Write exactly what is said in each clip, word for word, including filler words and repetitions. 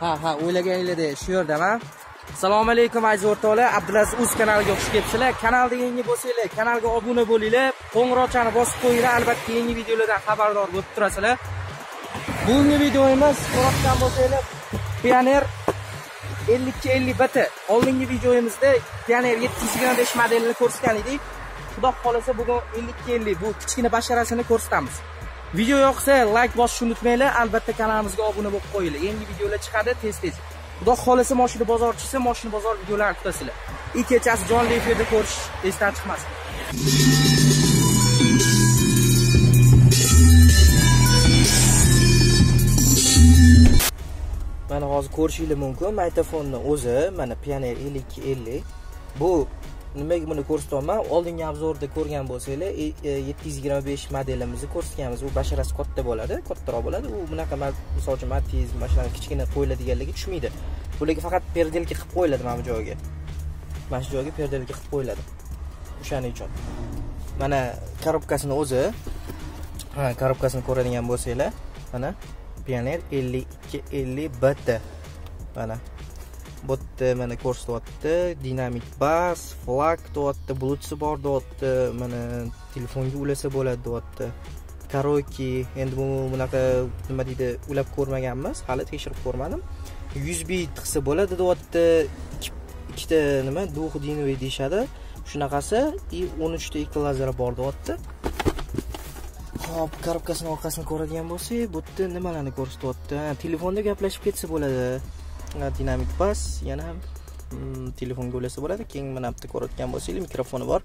Ha ha, o'ylaganingizdek yaşıyor ha. Assalomu alaykum aziz o'rtoqlar, Abdulaziz U Z kanaliga xush kelibsizlar. Kanalda yangi bo'lsanglar, kanalga obuna bo'linglar, qo'ng'iroqchani bosib qo'yinglar, albatta yangi videolardan xabardor bo'lib turasizlar. Bugungi videomiz so'rashgan bo'lsanglar, Pioneer elli ikki elli B T. Oldingi videomizda Pioneer yetti yuz yigirma besh modelini ko'rsatgan edik. Xudo xolasa bugun elli ikki elli bu kichkina basharasini ko'rsatamiz. Video yoqsa like bosishni unutmanglar, albatta kanalimizga obuna bo'lib qo'yinglar. Yangi videolar chiqadi tez-tez. Xudo xolasa mashina bozor chiqsa, mashina bozor videolari kutasizlar. Ikki kechasi jonli efirda ko'rish esdan chiqmasin. Mana hozir ko'rishingiz mumkin, magnitofonning o'zi, mana Pioneer elli ikki elli. Bu nimaga buni ko'rsataman? Oldingi obzorda ko'rgan bo'lsanglar, yetti yuz yigirma besh modelimizni ko'rsatganmiz. U basharasi katta bo'ladi, kattaroq bo'ladi. U bunaqa masalan matiz, mashinani kichkina qo'yiladiganlarga tushmaydi. Bularga faqat perdelka qilib qo'yiladi mana bu joyga. Mana shu joyga perdelka qilib qo'yiladi. O'shaning uchun. Mana korobkasini o'zi, ha, korobkasini ko'radigan bo'lsanglar, mana Pioneer elli ikki elli B T. Mana bu yerda mana ko'rsatyapti, dinamik bas, flag deyapti, bluetooth bor deyapti, mana telefonga ulasa bo'ladi deyapti. Karaoke, endi bu bunaqa nima deydi, ulab ko'rmaganmiz, hali tekshirib ko'rmadim. yuz bit qilsa bo'ladi deyapti. Ikkita nima, duxudinoviy deyshadi. Shunaqasi i o'n uch ta ikkita lazer bor deyapti. Hop, korobkasining orqasini ko'radigan bo'lsak, bu yerda nimalarni ko'rsatyapti? Telefonda gaplashib ketsa bo'ladi. Dinamik bas, yana telefonga ulasa bo'ladi. Keyin mana bu yerda ko'rayotgan bo'lsangiz, mikrofoni bor.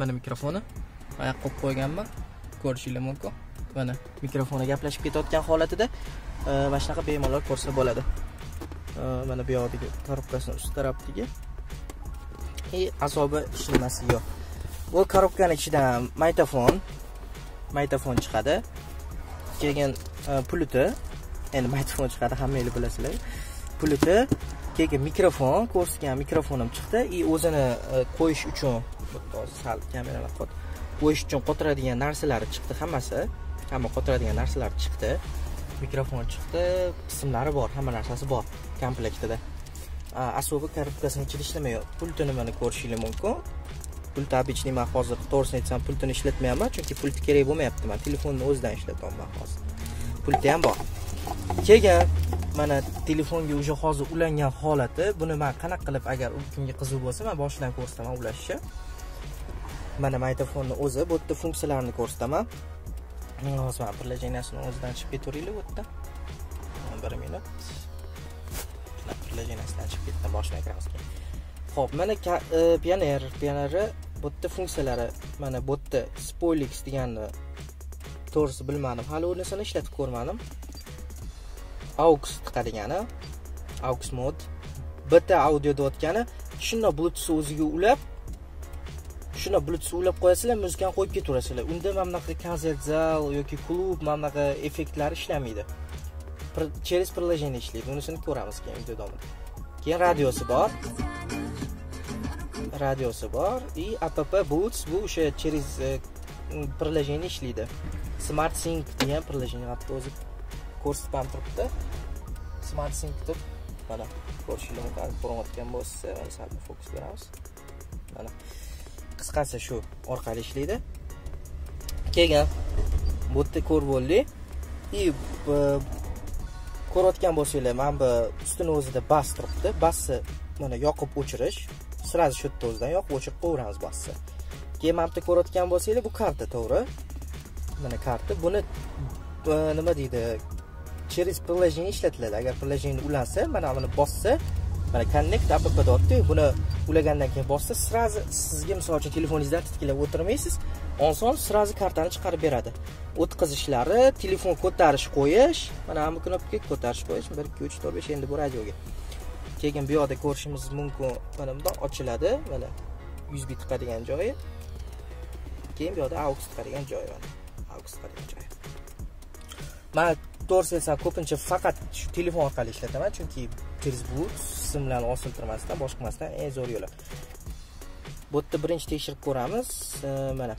Mana mikrofoni oyoq qo'yib qo'yganman. Ko'rishingiz mumkin. Mana mikrofoni gaplashib ketayotgan holatida mana shunaqa bemalol ko'rsa bo'ladi. Mana bu yerdagi korobkasining ust tarafidagi i asobi ishlamasi yo'q. Bu korobkaning ichidan magnitofon, magnitofon chiqadi. Keyin puluti, endi magnitofon chiqadi, hammangiz bilasizlar. Puluti, keyin mikrofon, ko'rsatgan mikrofonim chiqdi. I o'zini qo'yish uchun, sal kamerani qot. Qo'yish uchun qotiradigan narsalari chiqdi hammasi. Hamma qotiradigan narsalar chiqdi. Mikrofon chiqdi, qismlari bor, hamma narsasi bor komplektida. Asobi korobkasini ichida ishlamayapti. Pultini mana ko'rishingiz mumkin. Pult tabichni men hozir to'g'risini aytsam pultini ishlatmayman, chunki pult kerak bo'lmayapti. Men telefonni o'zidan ishlatyapman hozir. Pulti ham bor. Keyin mana telefonga o'sha hozir ulangan holati, buni men qanaqa qilib agar u kimga qiziq bo'lsa, men boshidan ko'rsataman ulashishni. Mana magnitofonni o'zi, bu yerda funksiyalarni ko'rsataman. Men hozir mana prilojeniyasini o'zidan chiqib ketaveringlar bu yerda. bir minut. Mana prilojeniyasidan chiqib ketdim, boshini kiramiz. Xo'p, mana Pioneer, Pioneer bu yerda funksiyalari, mana bu yerda spoilix deganni to'g'risi bilmadim. Hali unisini ishlatib ko'rmadim. A U X tiqadigani, A U X mod, B T audio deyotgani, shunda bluetooth o'ziga ulab, shunda bluetooth ulab qo'yasizlar, muzikani qo'yib ketaverasizlar. Unda mana bunaqa konsert zal yoki klub, mana bunaqa effektlari ishlamaydi. Через приложение ishlaydi. Unisini ko'ramiz keyin video davomida. Keyin radiosi bor. Radiosi bor va app boots, bu o'sha через приложение ishlaydi. Smart sync degan приложение o'zi ko'rsatib turibdi. Smart sync deb mana ko'rishingiz mumkin. Ko'rinayotgan bo'lsa, sal fokus beramiz. Mana qisqasi shu orqali ishlaydi. Keyin bu yerda ko'rib o'ldingiz. I ko'rayotgan bo'lsanglar, mana bu ustini o'zida bas turibdi. Basni mana yoqib o'chirish, sirasi shu yerda o'zidan yoqib o'chirib qo'yamiz basni. Keyin mana bu yerda ko'rayotgan bo'lsanglar, bu karta, to'g'ri? Mana karta. Buni nima deydi? Через приложение ishlatiladi. Agar приложение ulansa, mana buni bossa, mana connect app deyapti-ku, buni ulagandan keyin bossa, sirazi sizga misol uchun telefoningizdan titkilab o'tirmaysiz, oson sirazi kartani chiqarib beradi. O'tkazishlari, telefon ko'tarish qo'yish, mana bu knopkaga ko'tarish qo'yish bir ikki uch to'rt besh endi bu radioga. Keyin bu yerda ko'rishimiz mumkin, mana bundan ochiladi, mana yuz bit tiqadigan joyi. Keyin bu yerda A U X tiqadigan joyi bor. A U X tiqadigan joyi. Mana to'g'risi esa ko'pincha faqat shu telefon orqali ishlataman, chunki Facebook simlarni osiltirmasdan, boshqamasdan eng zo'r yo'li. Bu yerda birinchi tekshirib ko'ramiz. Mana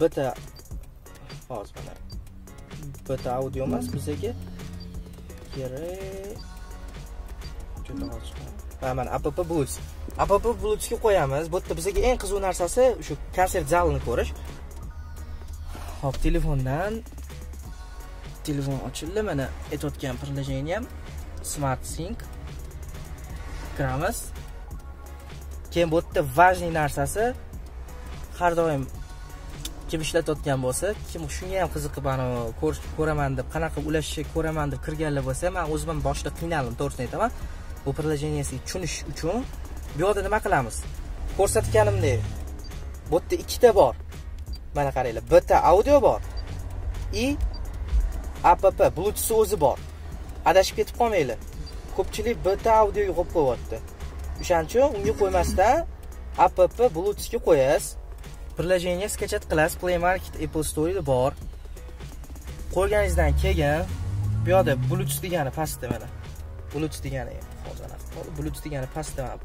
B T hozir mana B T audio emas, bizdagi Mana app bluetooth. App bluetoothga qo'yamiz. Bu yerda bizga eng qiziq narsasi shu konsert zalini ko'rish. Hop, telefondan telefon ochildi. Mana aytayotgan priложение ham smart sync. Kiramiz. Keyin bu yerda vajniy narsasi har doim kim ishlatayotgan bo'lsa, kim shunga ham qiziqib mana ko'raman deb, qanaqa ulashishni ko'raman deb kirganlar bo'lsa, men o'zim boshida qiynaldim, to'g'risini aytaman. Bu priложениесini tushunish uchun bu yerda nima qilamiz? Ko'rsatganimdek, bu yerda ikkita bor. Mana qaranglar, bitta audio bor. I app bluetooth o'zi bor. Adashib ketib qolmanglar. Ko'pchilik bitta audioga qo'yib qo'yapti. O'shaning uchun unga qo'ymasdan app bluetoothga qo'yasiz. Priложение skachat qilasiz, Play Market, Apple Store'da bor. Qo'yganingizdan keyin bu yerda bluetooth degani pastda mana. Bluetooth degani hozir ana qoldi. Bluetooth degani pastda mana.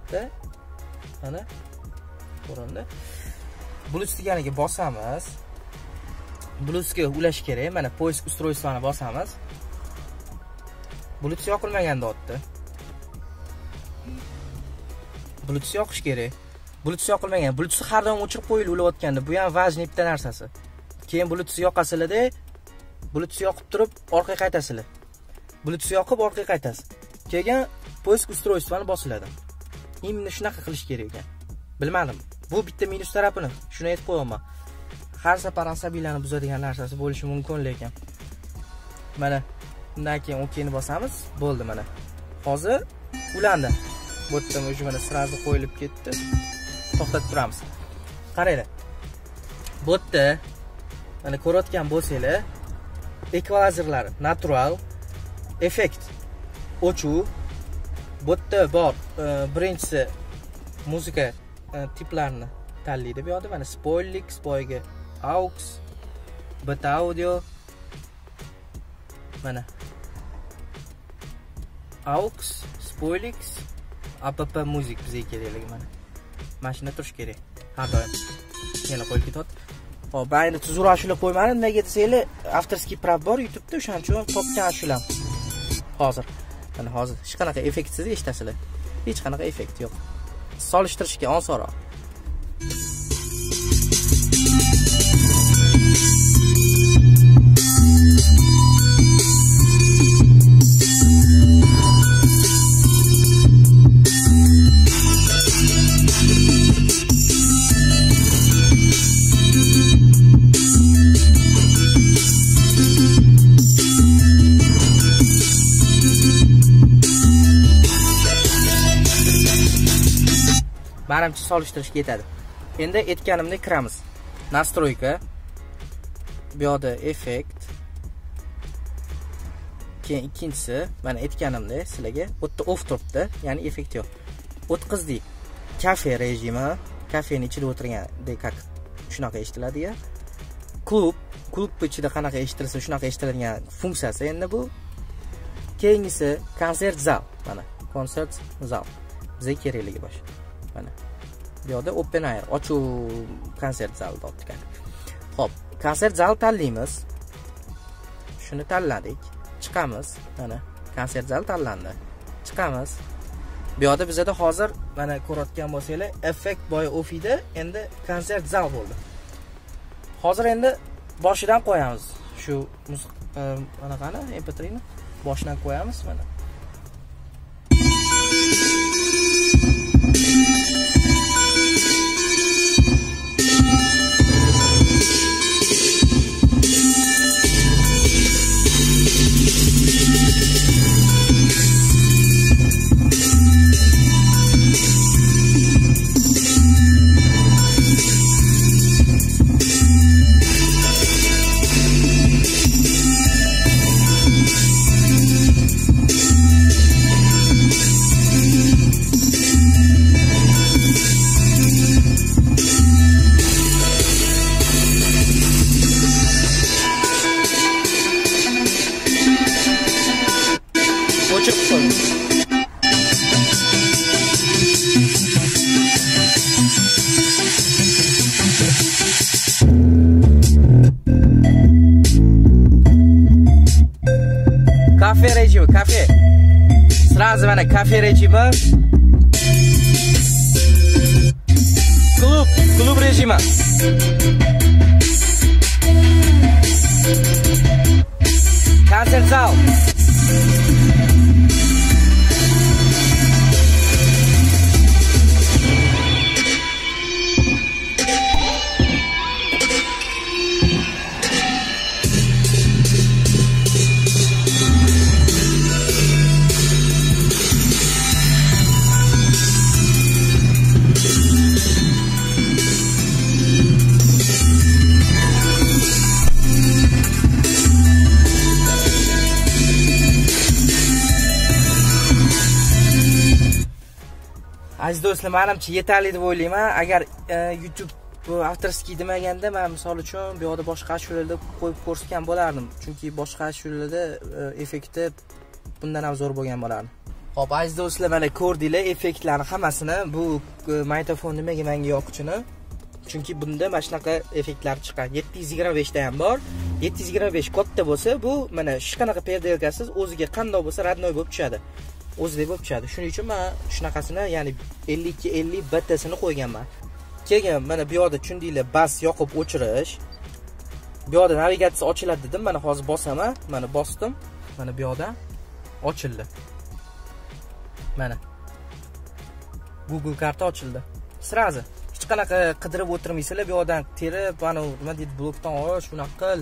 Mana ko'rindi. Bluetooth deganiga bosamiz. Bluetoothga ulash kerak. Mana poisk ustroystvani bosamiz. Bluetooth yoqilmaganda o'tdi. Bluetooth yoqish kerak. Bluetooth yoqilmagan. Bluetooth har doim o'chirib qo'yilib o'layotganda, bu ham vajni bitta narsasi. Keyin Bluetooth yoqasizlar-da, Bluetooth yoqib turib orqaga qaytasizlar. Bluetooth yoqib orqaga qaytasiz. Keyin poisk ustroystvani bosiladi. Imni shunaqa qilish kerak ekan. Bilmadim. Bu bitta minus tarafini shuni aytib qo'yaman. Har safar asabiylarni buzadigan narsasi bo'lishi mumkin, lekin mana undan keyin okeyni bosamiz, bo'ldi mana. Hozir ulandi. Bu yerda mana sirasi qo'yilib ketdi. To'xtatib turamiz. Qaranglar. Bu yerda mana ko'rayotgan bo'lsanglar, equalizerlar natural, effect o'chuv. Bu yerda bor, birinchisi musiqa tiplarini tanlaydi. Bu yerda mana spoillik, spoyga aux, beta audio mana aux, spoillik, app music bizga kerakligi mana. Mashina turish kerak. Har doim. Yana qo'yib ketyapti. Xo'p, bayni tuzur ashula qo'ymadim. Nimaga desanglar, afterski prab bor YouTube'da, o'shaning uchun topgan ashulam. Hozir, mana hozir hech qanaqa effektsiz eshitasizlar. Hech qanaqa effekt yo'q. Solishtirishga osonroq. Baramchi solishtirishga yetadi. Endi aytganimdek kiramiz. Nastroyka. Bu yerda effekt. Keyin ikkinchisi, mana aytganimdek sizlarga bu yerda off turibdi, ya'ni effekt yo'q. O'tkazdik. Kafe rejimi, kafening ichida o'tirgandek qaq shunaqa eshitiladi-ya. Klub, klub ichida qanaqa eshitilsa, shunaqa eshitiladigan funksiyasi endi bu. Keyingisi konsert zal, mana konsert zal. Bizga kerakligi bosh. Mana. Bu yerda open air, ochiq konsert zali topdik. Xo'p, konsert zali tanlaymiz. Shuni tanladik. Chiqamiz. Mana konsert zali tanlandi. Chiqamiz. Bu yerda bizda hozir mana ko'rayotgan bo'lsanglar, effect boy off edi, endi konsert zal bo'ldi. Hozir endi boshidan qo'yamiz. Shu mana qani em pe tre ni boshidan qo'yamiz mana. We'll be right back. режима, кафе. Сразу кафе режима. Клуб, клуб режима. Концерт зал. Aziz do'stlar, menimcha yetarli deb o'ylayman. Agar YouTube avtorskiy demaganda men misol uchun bu yerda boshqa ashulalarda qo'yib ko'rsatgan bo'lardim. Chunki boshqa ashulalarda effekti bundan ham zo'r bo'lgan bo'lardi. Xo'p, aziz do'stlar, mana ko'rdinglar effektlarni hammasini. Bu magnitofon nimaga menga yoqqichini? Chunki bunda mana shunaqa effektlar chiqadi. yetti yuz yigirma besh da ham bor. yetti yuz yigirma besh katta bo'lsa, bu mana hech qanaqa perdelkasiz o'ziga qanday bo'lsa radnoy bo'lib tushadi. O'zbek bo'lib chiqadi. Shuning uchun men shunaqasini, ya'ni elli ikki elli battasini qo'yganman. Keyin mana bu yerda tushundinglar, bas yoqib o'chirish. Bu yerda navigatsiya ochiladi dedim. Mana hozir bosaman, mana bosdim. Mana bu yerda ochildi. Mana Google karta ochildi. Sirazi hech qanaqa qidirib o'tirmaysizlar, bu yerdan terib, mana nima deydi, blokdan olish, shunaqa qil.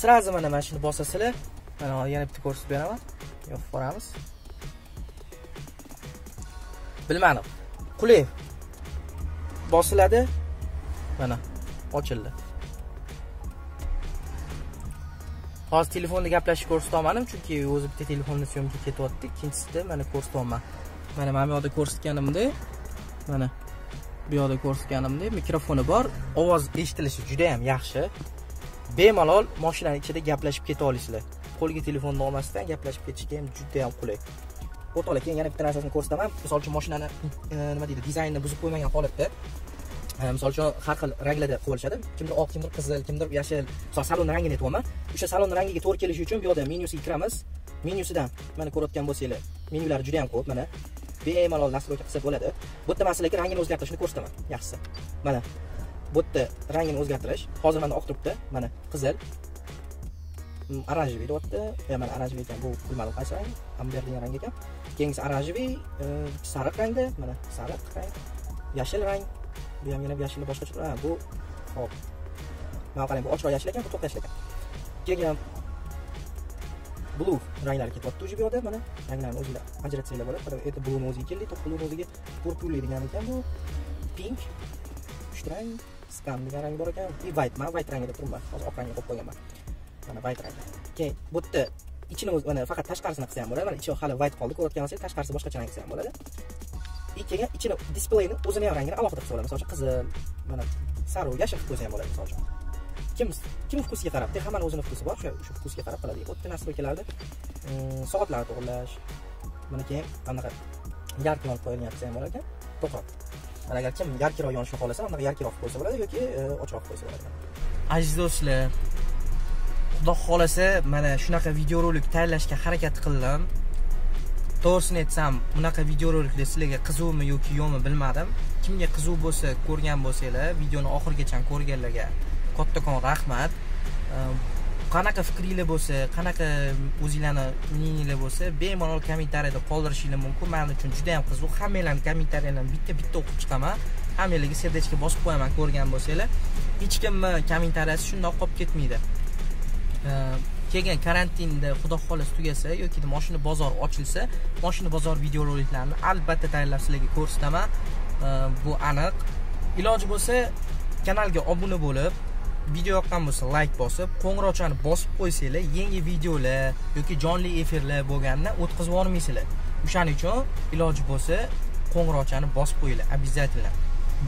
Sirazi mana mana shuni bosasizlar. Mana yana bitta ko'rsatib beraman. Yo'q, ko'ramiz. Bilmadim. Qulay bosiladi. Mana ochildi. Hozir telefonda gaplashib ko'rsata olmadim, chunki o'zi bitta telefonni syomkaga ketyapti. Ikkinchisida mana ko'rsatolman. Mana mana bu yerda ko'rsatganimda, mana bu yerda ko'rsatganimda mikrofoni bor. Ovoz eshitilishi juda ham yaxshi. Bemalol mashinaning ichida gaplashib keta olasizlar. Qo'lga telefonni olmasdan gaplashib ketishga ham juda ham qulay. O'rtoqlar, keyin yana bitta narsasini ko'rsataman. Misol uchun mashinani nima deydi, dizaynini buzib qo'ymagan holatda, misol uchun har xil ranglarda qo'yilishadi. Kimdir oq, kimdir qizil, kimdir yashil. Misol salon rangini aytyapman. O'sha salon rangiga to'g'ri kelishi uchun bu yerda menyusiga kiramiz. Menyusidan mana ko'rayotgan bo'lsanglar, menyular juda ham ko'p, mana bemalol nastroyka qilsa bo'ladi. Bu yerda masalan rangini o'zgartirishni ko'rsataman. Yaxshisi. Mana bu yerda rangini o'zgartirish. Hozir mana oq turibdi, mana qizil. Aranjiy beryapti. Mana aranjiy ekan, bu bilmadim qaysi rang, amber degan rang ekan. Keyingisi aranjiy, sariq rangda, mana sariq rang, yashil rang, bu ham yana yashilni boshqa chiqdi. Ha, bu hop. Mana qarang, bu ochiq yashil ekan, bu to'q yashil ekan. Keyin blue ranglari ketyapti o'zi bu yerda, mana ranglarni o'zinglar ajratsanglar bo'ladi. Qarang, endi blue'ni o'ziga keldi, to'q blue'ni o'ziga purpurli degan ekan bu. Pink, shtrang, scan degan rang bor ekan. И white, mana white rangida turibman. Hozir oq rangni qo'yib qo'yganman. Mana white rang. Keyin bu yerda ichini o'z, mana faqat tashqarisini qilsa ham bo'ladi. Mana ichi hali white qoldi. Ko'rayotganingizdek, tashqarisi boshqacha rang qilsa ham bo'ladi. Ikkinchi keyin ichini displeyni o'zini ham rangini alohida qilsa bo'ladi. Masalan, qizil, mana sarv, yashil qilsa ham bo'ladi, masalan. Kim kim fokusiga qarab, hammaning o'zining fokusi bor. O'sha fokusga qarab qiladi. Bu yerda nastroykalarda soatlarni to'g'rilash. Mana keyin qanaqa yarqiroq qo'yilgan qilsa ham bo'lar ekan. To'g'ri. Mana agar kim yarqiroq yonishni xolasa, unda yarqiroq qo'ysa bo'ladi yoki ochiq qo'ysa bo'ladi. Aziz do'stlar, Xudo xolasa mana shunaqa videorolik tayyorlashga harakat qildim. To'g'risini aytsam, bunaqa videoroliklar sizlarga qizuvmi yoki yo'qmi bilmadim. Kimga qiziq bo'lsa, ko'rgan bo'lsanglar, videoni oxirigacha ko'rganlarga kattakon rahmat. Qanaqa fikringiz bo'lsa, qanaqa o'zingizlarning minninglar bo'lsa, bemalol kommentariyada qoldirishingiz mumkin. Men uchun juda ham qiziq. Hammalaring kommentariyalarni bitta-bitta o'qib chiqaman. Hammalaringga serdechka bosib qo'yaman ko'rgan bo'lsanglar. Hech kimni kommentariyasi shundoq qolib ketmaydi. Keyin karantinda xudo xolos tugasa yoki mashina bozor ochilsa, mashina bozor videoroliklarini albatta tayyorlab sizlarga ko'rsataman. Bu aniq. Iloji bo'lsa kanalga obuna bo'lib, video yoqqan bo'lsa like bosib, qo'ng'irochani bosib qo'ysanglar, yangi videolar yoki jonli efirlar bo'lganda o'tkazib yormaysizlar. O'shaning uchun iloji bo'lsa qo'ng'irochani bosib qo'yinglar, obязательно.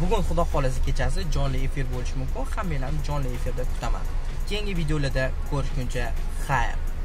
Bugun xudo xolasi kechasi jonli efir bo'lishi mumkin. Hammanglarni jonli efirda kutaman. Keyingi videolarda ko'rishguncha, xayr.